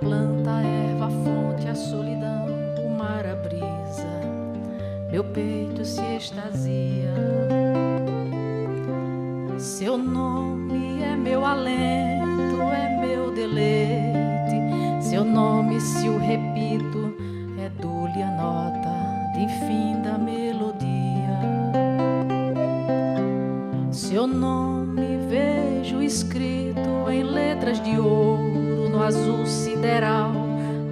planta, a erva, a fonte, a solidão, o mar, a brisa, meu peito se extasia. Seu nome é meu alento, é meu deleite, seu nome, se o repito, é dou-lhe a nota de infinda melodia. Seu nome vejo escrito em letras de ouro, no azul sideral,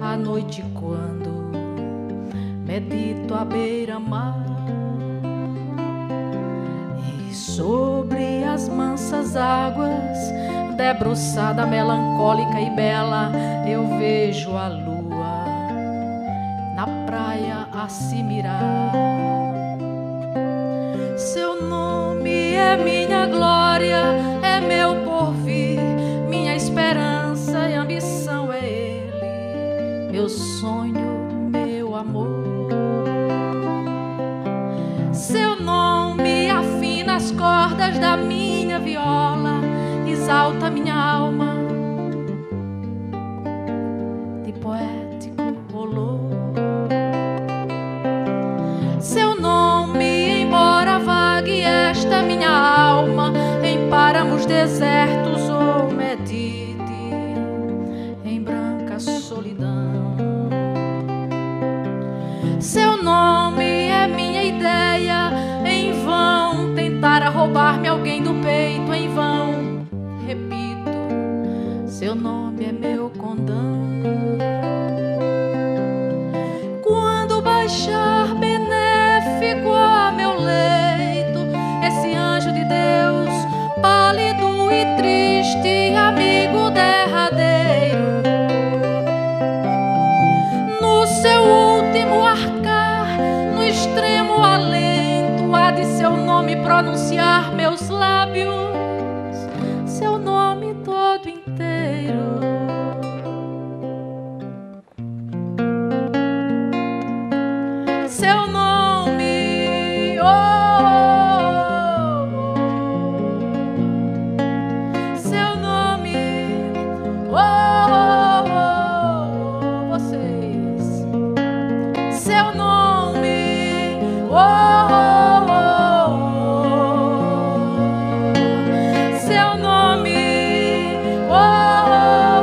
à noite quando medito à beira-mar. E sobre as mansas águas, debruçada, melancólica e bela, eu vejo a lua na praia a se mirar. Seu nome é minha glória, é meu porvir, minha esperança, meu sonho, meu amor. Seu nome afina as cordas da minha viola, exalta minha alma de poético olor. Seu nome, embora vague esta minha alma em páramos desertos ou medite em branca solidão. Seu nome é minha ideia, em vão tentara roubar-me alguém do peito, em vão, repito, seu nome é meu condão. Quando baixar benéfico a meu leito, esse anjo de Deus, pálido e triste, amigo derradeiro, no seu extremo alento, há de seu nome pronunciar meus lábios, seu nome todo inteiro. Seu nome, oh, seu nome, oh, vocês, seu nome. Oh, oh, oh, oh. Seu nome, oh,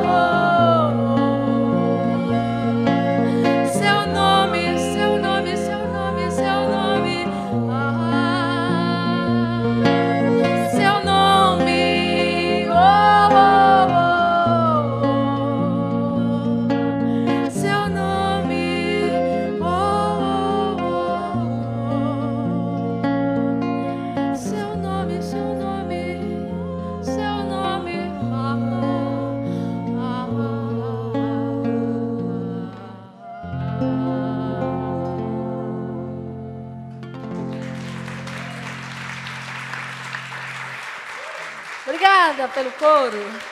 oh, oh. Seu nome, seu nome, seu nome, seu nome, ah, seu nome, oh, oh, oh, oh. Seu nome, oh, oh, oh, oh. Obrigada pelo coro.